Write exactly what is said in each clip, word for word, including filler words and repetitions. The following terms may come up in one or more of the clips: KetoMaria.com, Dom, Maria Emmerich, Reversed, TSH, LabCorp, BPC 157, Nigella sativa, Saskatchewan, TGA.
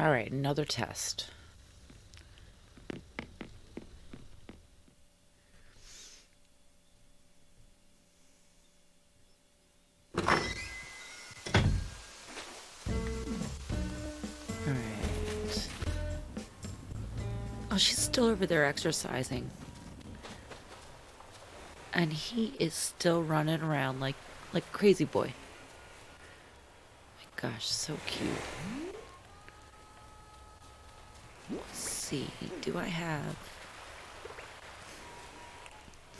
All right, another test. Oh, she's still over there exercising. And he is still running around like like crazy boy. My gosh, so cute. Let's see, do I have...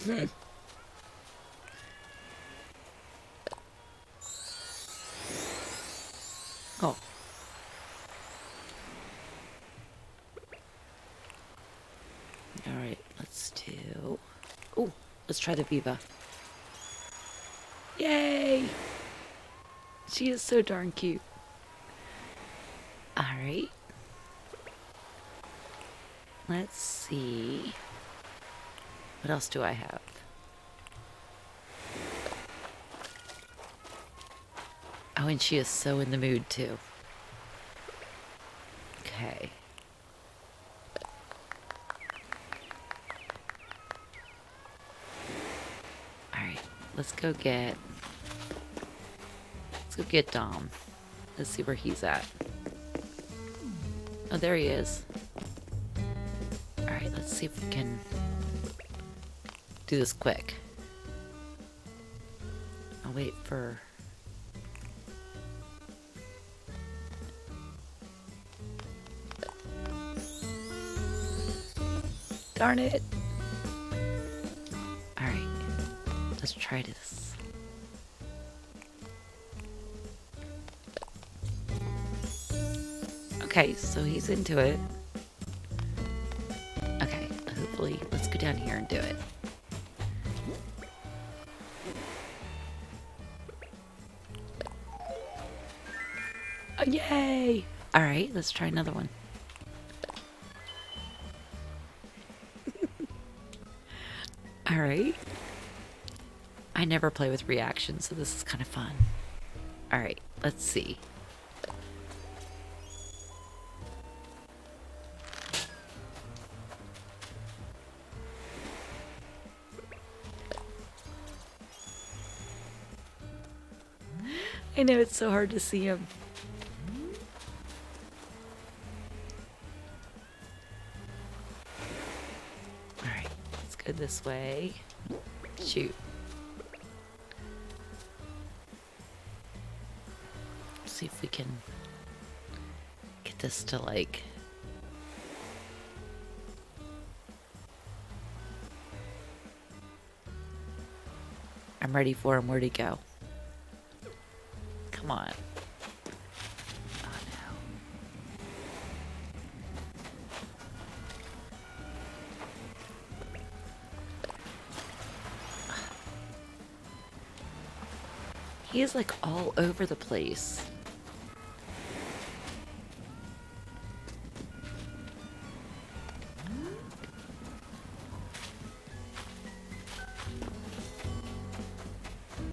Hmm. Oh. All right, let's do... Oh, let's try the Viva. Yay! She is so darn cute. All right. Let's see. What else do I have? Oh, and she is so in the mood, too. Okay. Let's go get, let's go get Dom. Let's see where he's at. Oh, there he is. All right, let's see if we can do this quick. I'll wait for... Darn it. Let's try this. Okay, so he's into it. Okay, hopefully, let's go down here and do it. Oh, yay! All right, let's try another one. All right. I never play with reactions, so this is kind of fun. All right, let's see. I know it's so hard to see him. All right, let's go this way. Shoot. See if we can get this to like... I'm ready for him. Where'd he go? Come on. Oh no. He is like all over the place.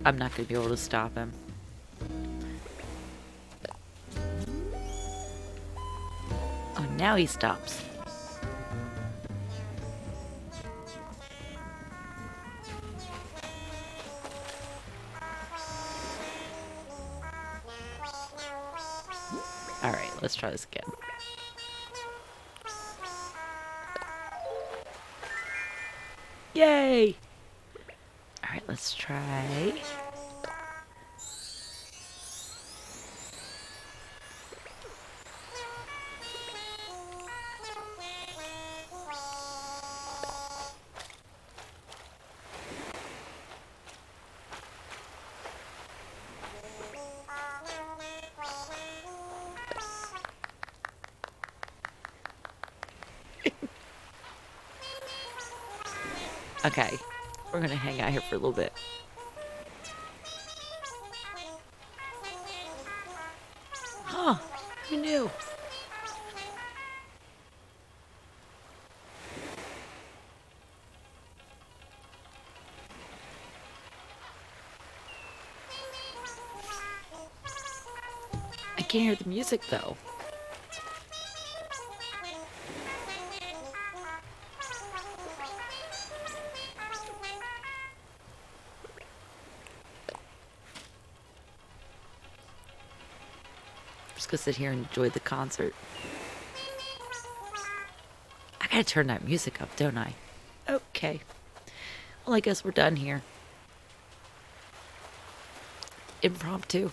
I'm not going to be able to stop him. Oh, now he stops. All right, let's try this again. Yay! All right, let's try... Okay, we're gonna hang out here for a little bit. Huh, who knew? I can't hear the music though. just gonna sit here and enjoy the concert. I gotta turn that music up, don't I? Okay. Well, I guess we're done here. Impromptu.